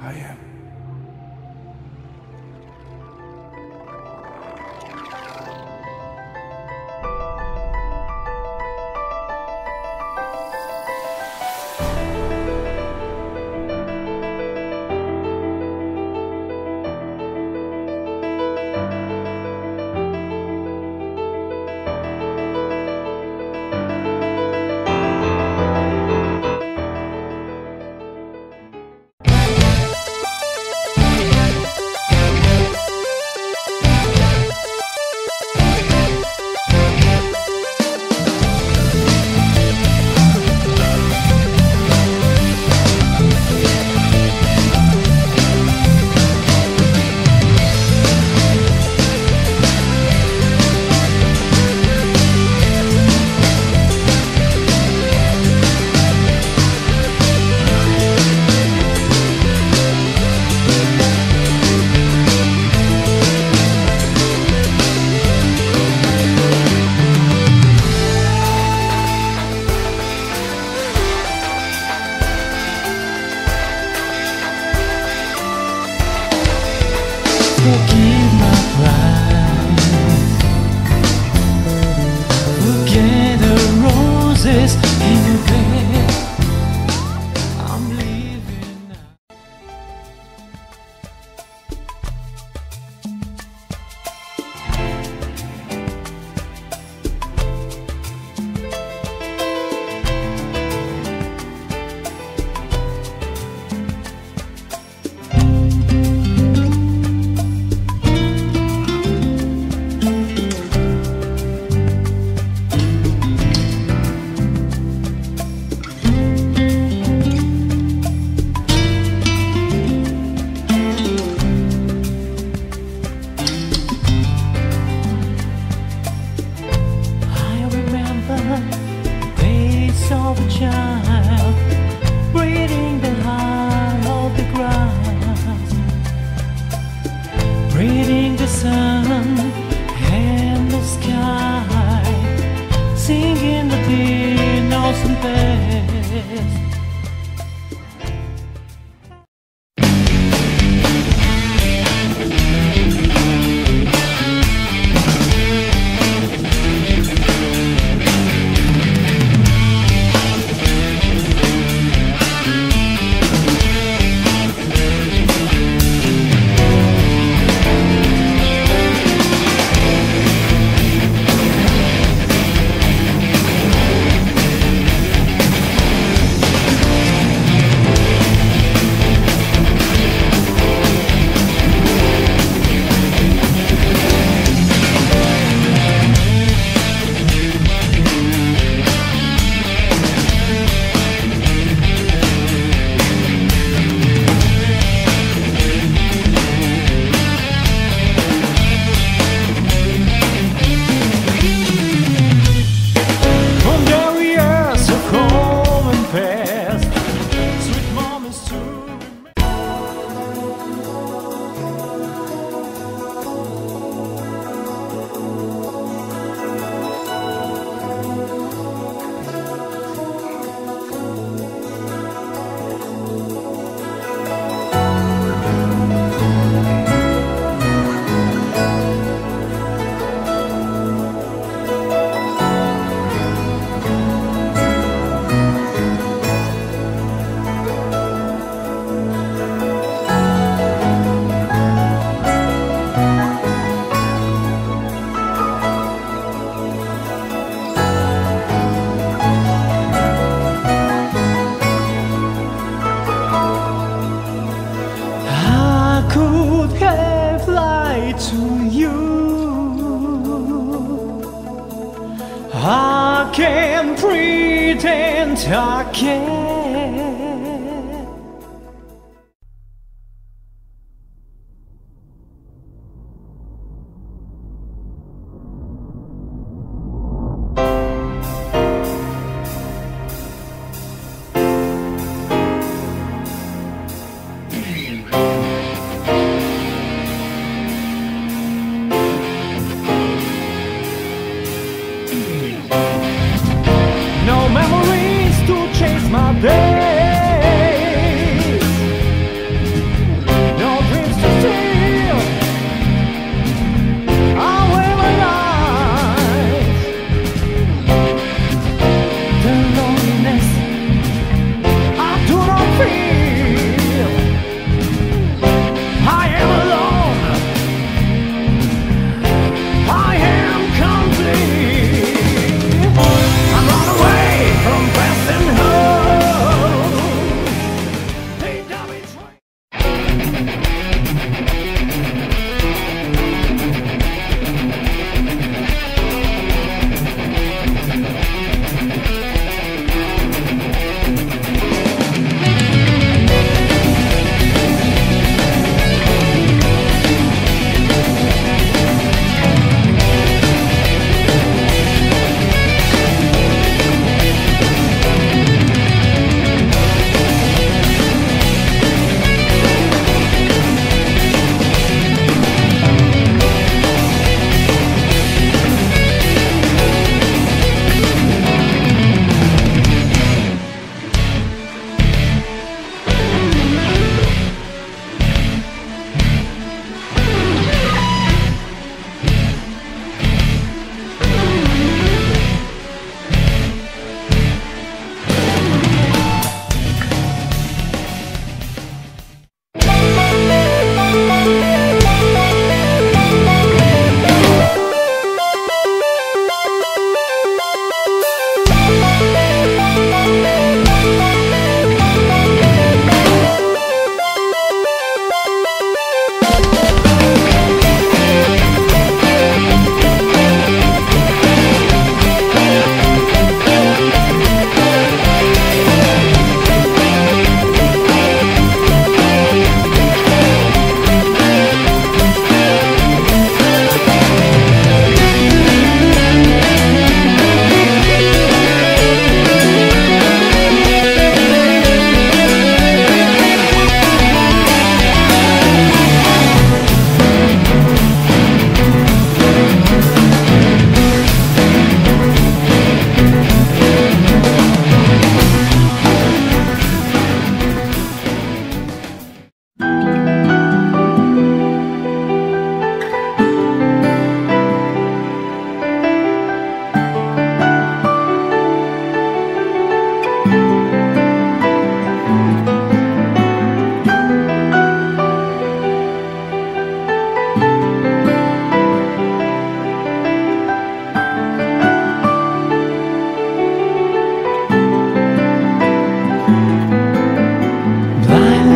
I am. I can't pretend I can. My day.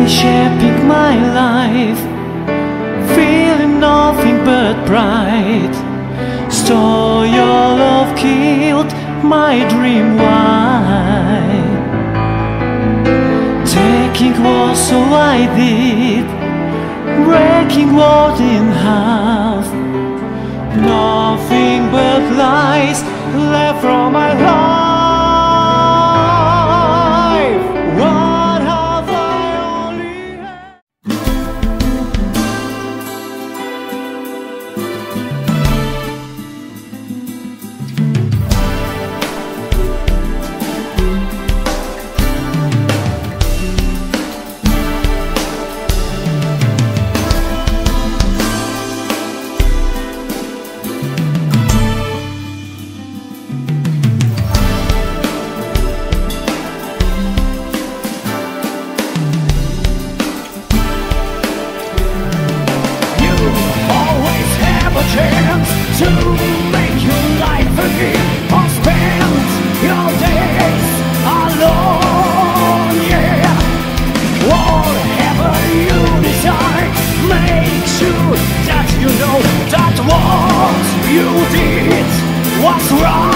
reshaping my life, feeling nothing but pride. Stole your love, killed my dream. Why? Taking was all I did, breaking world in half. Nothing but lies left from my life. To make your life again, I'll spend your days alone, yeah. Whatever you desire, make sure that you know that what you did was wrong.